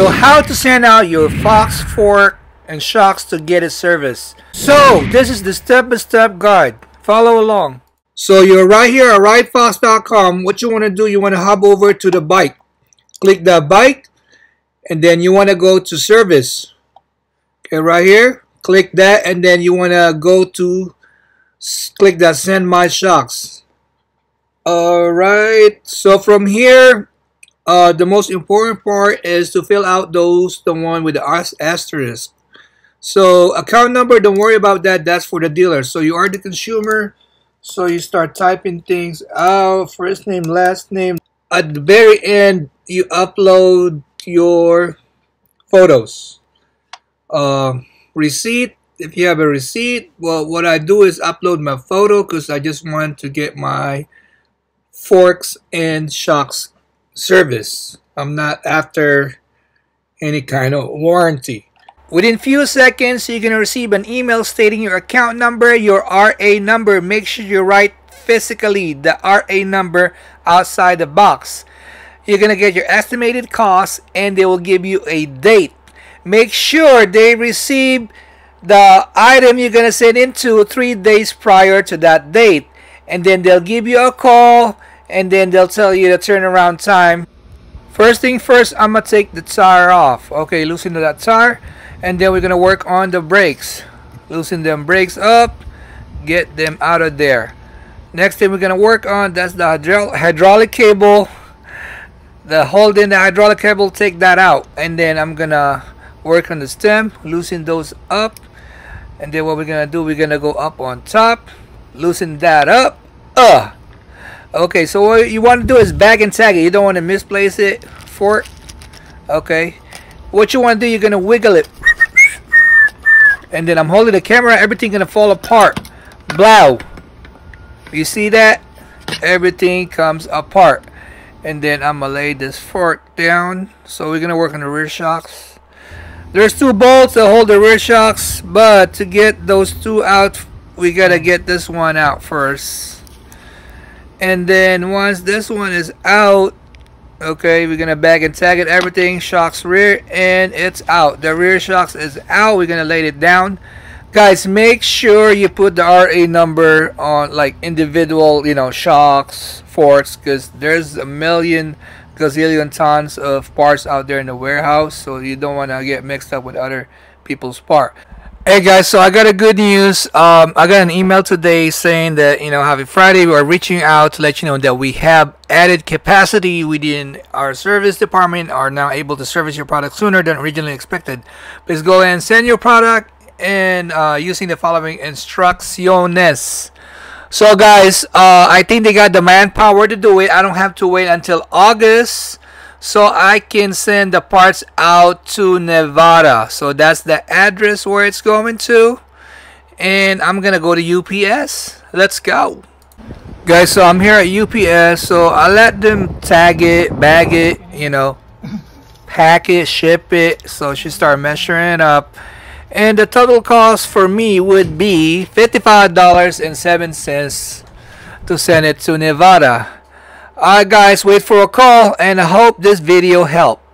So how to send out your Fox fork and shocks to get it serviced. So this is the step-by-step guide. Follow along. So you're right here at ridefox.com. What you want to do, you want to hop over to the bike. Click the bike and then you want to go to service. Okay, right here. Click that and then you want to go to click that send my shocks. Alright, so from here the most important part is to fill out the one with the asterisk. So account number, don't worry about that, that's for the dealer. So you are the consumer, so you start typing things out, first name, last name. At the very end you upload your photos. Receipt, if you have a receipt. Well, what I do is upload my photo because I just want to get my forks and shocks service. I'm not after any kind of warranty. Within few seconds you're gonna receive an email stating your account number, your RA number. Make sure you write physically the RA number outside the box. You're gonna get your estimated cost and they will give you a date. Make sure they receive the item you're gonna send into 3 days prior to that date, and then they'll give you a call and then they'll tell you the turnaround time. First thing first, I'm gonna take the tire off. Okay, loosen that tire, and then we're gonna work on the brakes. Loosen them brakes up, get them out of there. Next thing we're gonna work on, that's the hydraulic cable. The hole in the hydraulic cable, take that out, and then I'm gonna work on the stem, loosen those up, and then what we're gonna do, we're gonna go up on top, loosen that up. Okay, so what you want to do is bag and tag it. You don't want to misplace it. Fork. Okay, what you want to do, you're gonna wiggle it, and then I'm holding the camera. Everything gonna fall apart. Blow. You see that? Everything comes apart, and then I'm gonna lay this fork down. So we're gonna work on the rear shocks. There's two bolts that hold the rear shocks, but to get those two out, we gotta get this one out first. And then once this one is out, okay, we're gonna bag and tag it, everything, shocks rear, and it's out. The rear shocks is out. We're gonna lay it down. Guys, make sure you put the RA number on like individual, you know, shocks, forks, because there's a million gazillion tons of parts out there in the warehouse, so you don't want to get mixed up with other people's part. Hey guys, so I got a good news. I got an email today saying that, you know, happy Friday, we are reaching out to let you know that we have added capacity within our service department, are now able to service your product sooner than originally expected. Please go and send your product and using the following instrucciones. So guys, I think they got the manpower to do it. I don't have to wait until August, so I can send the parts out to Nevada. So that's the address where it's going to, and I'm gonna go to UPS. Let's go, guys. So I'm here at UPS. So I let them tag it, bag it, you know, pack it, ship it. So she started measuring up. And the total cost for me would be $55.07 to send it to Nevada. Alright guys, wait for a call, and I hope this video helped.